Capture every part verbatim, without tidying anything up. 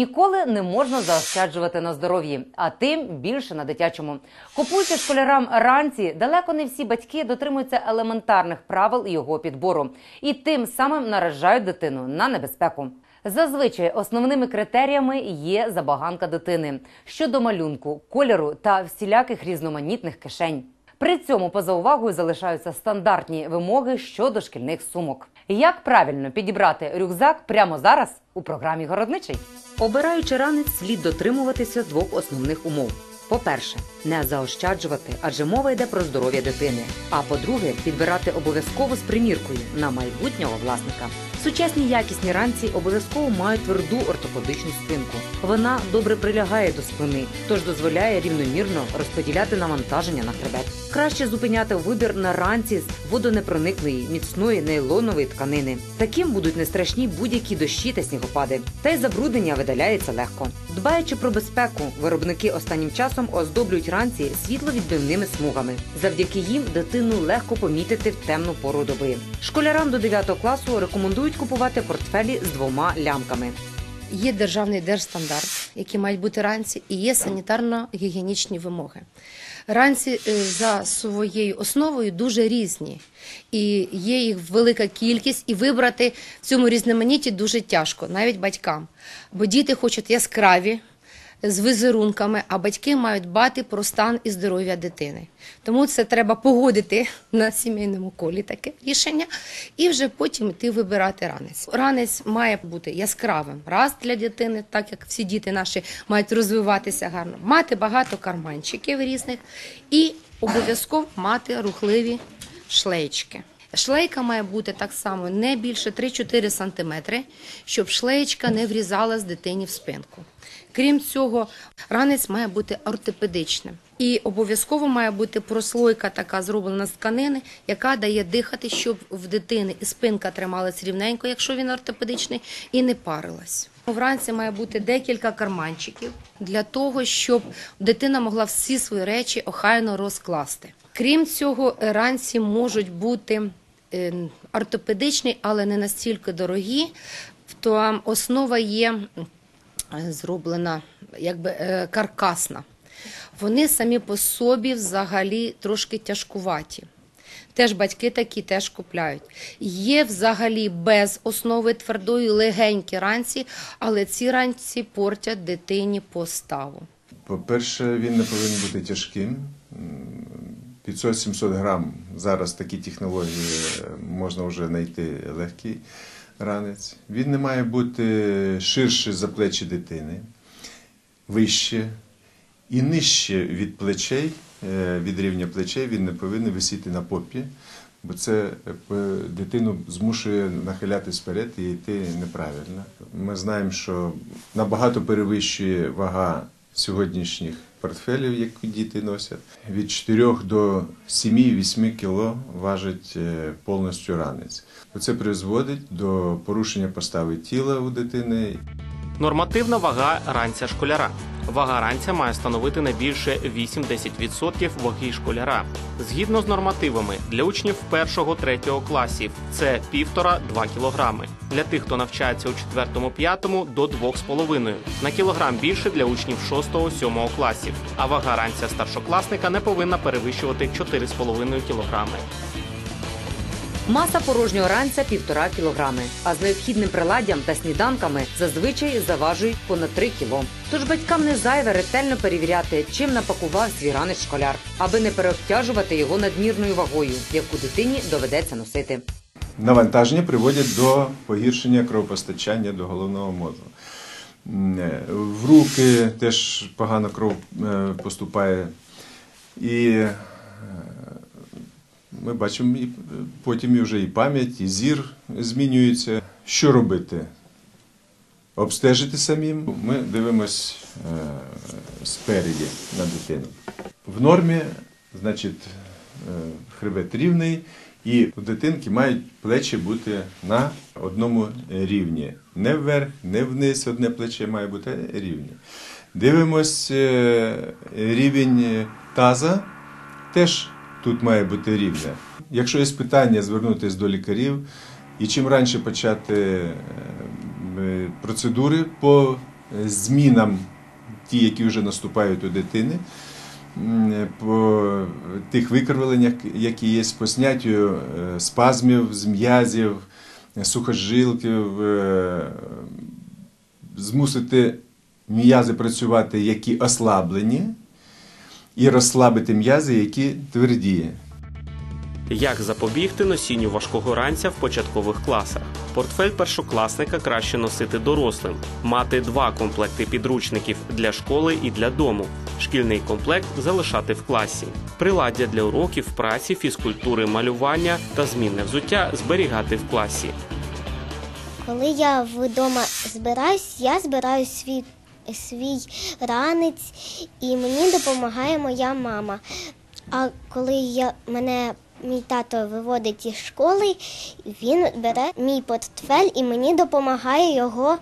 Ніколи не можна заощаджувати на здоров'ї, а тим більше на дитячому. Купуючи школярам ранці, далеко не всі батьки дотримуються елементарних правил його підбору. І тим самим наражають дитину на небезпеку. Зазвичай основними критеріями є забаганка дитини щодо малюнку, кольору та всіляких різноманітних кишень. При цьому поза увагою залишаються стандартні вимоги щодо шкільних сумок. Як правильно підібрати рюкзак прямо зараз у програмі «Городничий». Обираючи ранець, слід дотримуватися двох основних умов. По-перше, не заощаджувати, адже мова йде про здоров'я дитини. А по-друге, підбирати обов'язково з приміркою на майбутнього власника. Сучасні якісні ранці обов'язково мають тверду ортопедичну спинку. Вона добре прилягає до спини, тож дозволяє рівномірно розподіляти навантаження на хребет. Краще зупиняти вибір на ранці з водонепроникної, міцної нейлонової тканини. Таким будуть не страшні будь-які дощі та снігопади. Та й забруднення видаляється легко. Дбаючи про безпеку, виробники останнім часом оздоблюють ранці світловідбивними смугами. Завдяки їм дитину легко помітити в темну пору доби. Школярам до дев'ятого класу рекомендують купувати портфелі з двома лямками. Є державний держстандарт, які мають бути ранці, і є санітарно-гігієнічні вимоги. Ранці за своєю основою дуже різні, і є їх велика кількість, і вибрати в цьому різноманітті дуже тяжко, навіть батькам. Бо діти хочуть яскраві, з візерунками, а батьки мають дбати про стан і здоров'я дитини. Тому це треба погодити на сімейному колі таке рішення і вже потім йти вибирати ранець. Ранець має бути яскравим раз для дитини, так як всі діти наші мають розвиватися гарно, мати багато карманчиків різних і обов'язково мати рухливі шлейчки. Шлейка має бути так само не більше три-чотири сантиметри, щоб шлейка не врізалась дитині в спинку. Крім цього, ранець має бути ортопедичним. І обов'язково має бути прослойка така зроблена з тканини, яка дає дихати, щоб в дитини і спинка трималась рівненько, якщо він ортопедичний, і не парилась. Вранці має бути декілька карманчиків для того, щоб дитина могла всі свої речі охайно розкласти. Крім цього, ранці можуть бути ортопедичні, але не настільки дорогі. Там основа є зроблена, якби каркасна. Вони самі по собі взагалі трошки тяжкуваті. Теж батьки такі теж купляють. Є взагалі без основи твердої легенькі ранці, але ці ранці портять дитині поставу. По-перше, він не повинен бути тяжким. п'ятсот-сімсот грам. Зараз такі технології можна вже знайти легкий ранець. Він не має бути ширше за плечі дитини, вище і нижче від плечей, від рівня плечей він не повинен висіти на попі, бо це дитину змушує нахилятись вперед і йти неправильно. Ми знаємо, що набагато перевищує вага сьогоднішніх портфелів, які діти носять. Від чотирьох до семи-восьми кілограмів важить повністю ранець. Це призводить до порушення постави тіла у дитини. Нормативна вага ранця школяра. Вага ранця має становити не більше вісім-десять відсотків ваги школяра. Згідно з нормативами, для учнів першого-третього класів це півтора-два кілограми. Для тих, хто навчається у четвертому-п'ятому до двох з половиною. На кілограм більше для учнів шостого-сьомого класів. А вага ранця старшокласника не повинна перевищувати чотири з половиною кілограми. Маса порожнього ранця – півтора кілограми, а з необхідним приладдям та сніданками зазвичай заважують понад три кіло. Тож батькам не зайве ретельно перевіряти, чим напакував свій ранець школяр, аби не переобтяжувати його надмірною вагою, яку дитині доведеться носити. Навантаження приводять до погіршення кровопостачання до головного мозку. В руки теж погано кров поступає і... Ми бачимо, потім вже і пам'ять, і зір змінюється. Що робити? Обстежити самим. Ми дивимося спереді на дитину. В нормі, значить, хребет рівний, і у дитинки мають плечі бути на одному рівні. Не вверх, не вниз, одне плече має бути рівне. Дивимось рівень таза, теж тут має бути рівня. Якщо є питання, звернутися до лікарів. І чим раніше почати процедури по змінам, ті, які вже наступають у дитини, по тих викривленнях, які є, по зняттю спазмів, з м'язів, сухожилків, змусити м'язи працювати, які ослаблені, і розслабити м'язи, які тверді. Як запобігти носінню важкого ранця в початкових класах? Портфель першокласника краще носити дорослим. Мати два комплекти підручників для школи і для дому. Шкільний комплект залишати в класі. Приладдя для уроків, праці, фізкультури, малювання та змінне взуття зберігати в класі. Коли я вдома збираюсь, я збираю свій, свій ранець, і мені допомагає моя мама. А коли я, мене мій тато виводить із школи, він бере мій портфель і мені допомагає його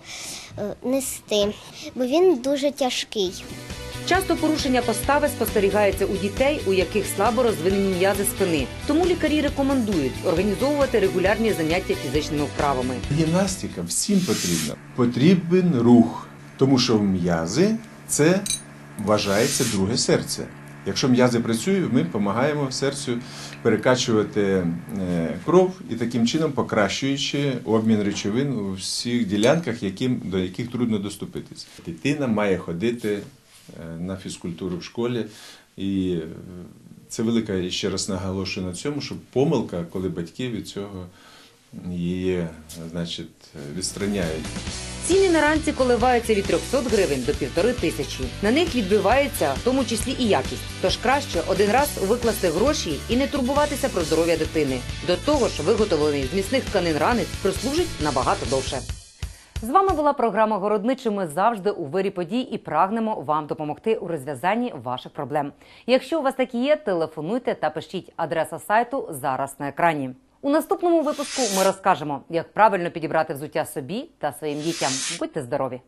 нести, бо він дуже тяжкий. Часто порушення постави спостерігається у дітей, у яких слабо розвинені м'язи спини. Тому лікарі рекомендують організовувати регулярні заняття фізичними вправами. Гімнастика всім потрібна. Потрібен рух, тому що м'язи – це, вважається, друге серце. Якщо м'язи працюють, ми допомагаємо серцю перекачувати кров і таким чином покращуючи обмін речовин у всіх ділянках, до яких трудно доступитись. Дитина має ходити на фізкультуру в школі, і це велика, ще раз наголошую на цьому, що помилка, коли батьки від цього її, значить, відстраняють. Ціни на ранці коливаються від трьохсот гривень до півтори тисячі. На них відбивається, в тому числі і якість. Тож краще один раз викласти гроші і не турбуватися про здоров'я дитини. До того ж, виготовлений з міцних тканин ранець прослужить набагато довше. З вами була програма «Городничий». Ми завжди у вирі подій і прагнемо вам допомогти у розв'язанні ваших проблем. Якщо у вас такі є, телефонуйте та пишіть. Адреса сайту зараз на екрані. У наступному випуску ми розкажемо, як правильно підібрати взуття собі та своїм дітям. Будьте здорові!